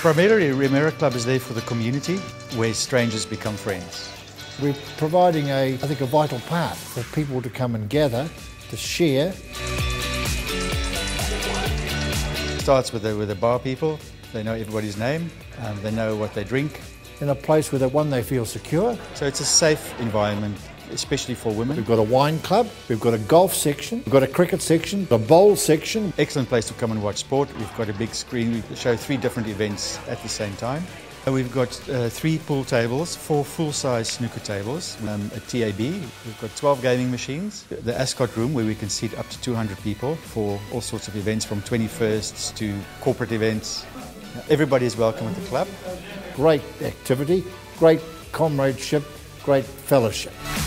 Primarily, Remuera Club is there for the community where strangers become friends. We're providing I think a vital path for people to come and gather, to share. It starts with the bar people. They know everybody's name, they know what they drink. In a place where they feel secure. So it's a safe environment, especially for women. We've got a wine club, we've got a golf section, we've got a cricket section, a bowl section. Excellent place to come and watch sport. We've got a big screen. We show 3 different events at the same time. We've got 3 pool tables, 4 full-size snooker tables, a TAB. We've got 12 gaming machines. The Ascot room where we can seat up to 200 people for all sorts of events, from 21sts to corporate events. Everybody is welcome at the club. Great activity, great comradeship, great fellowship.